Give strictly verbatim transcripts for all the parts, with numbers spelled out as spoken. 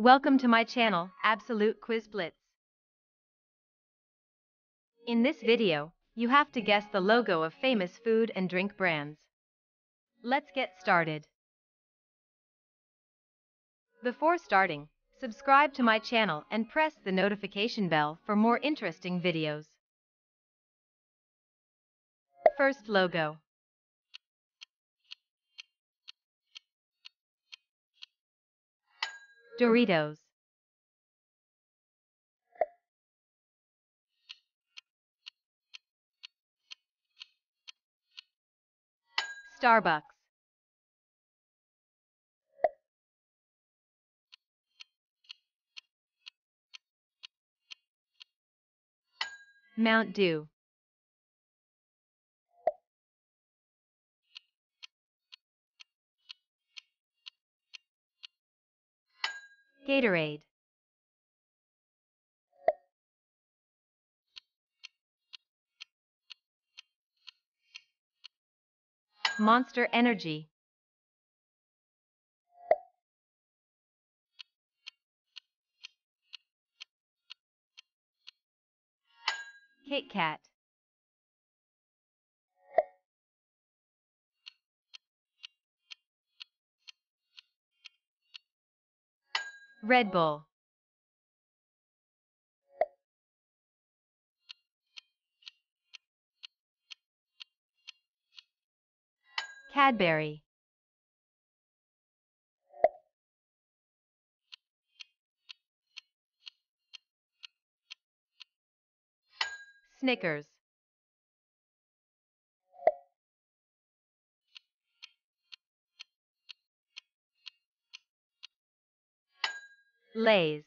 Welcome to my channel, Absolute Quiz Blitz. In this video, you have to guess the logo of famous food and drink brands. Let's get started. Before starting, subscribe to my channel and press the notification bell for more interesting videos. First logo. Doritos. Starbucks. Mountain Dew. Gatorade. Monster Energy. Kit Kat. Red Bull. Cadbury. Snickers. Lays.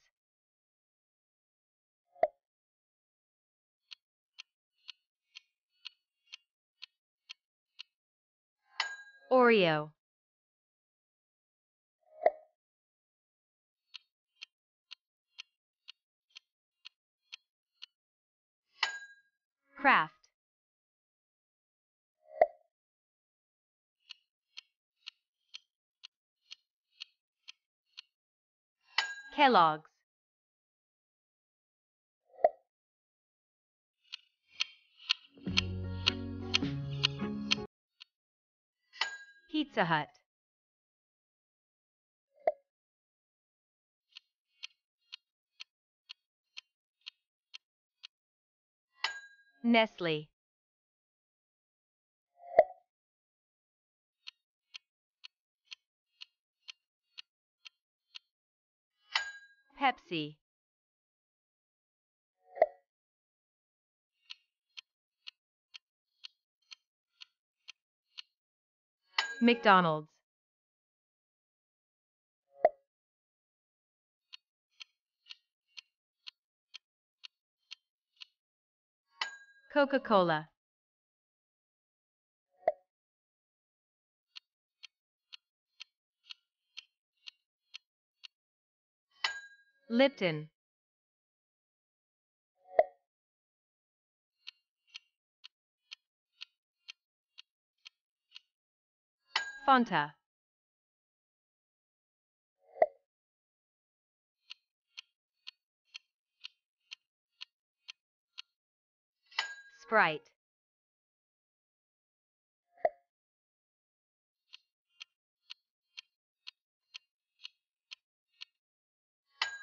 Oreo. Kraft. Kellogg's. Pizza Hut. Nestle. Pepsi. McDonald's. Coca-Cola. Lipton. Fanta. Sprite.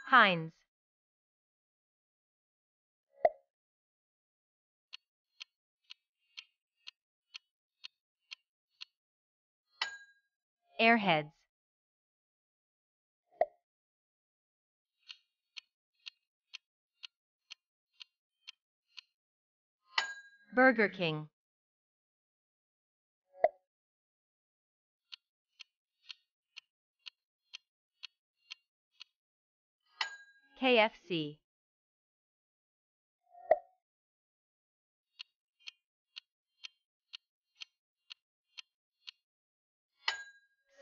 Heinz. Airheads. Burger King. K F C.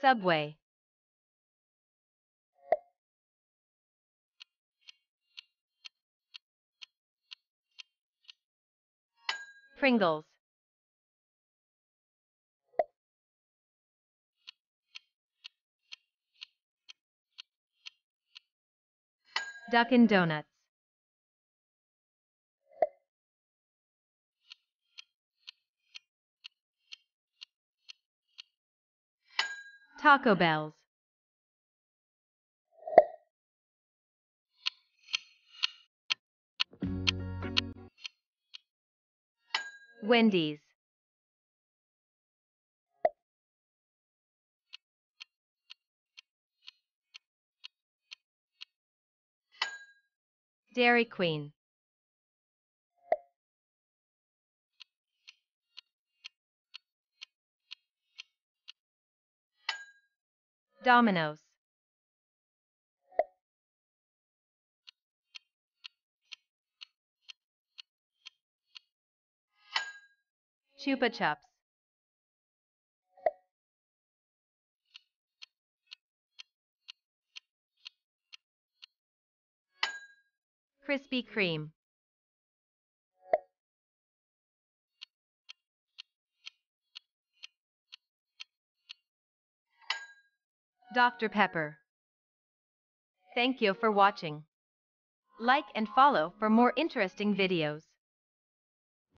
Subway. Pringles. Dunkin Donuts. Taco Bell's. Wendy's. Dairy Queen. Domino's. Chupa Chups. Krispy Kreme. Doctor Pepper. Thank you for watching. Like and follow for more interesting videos.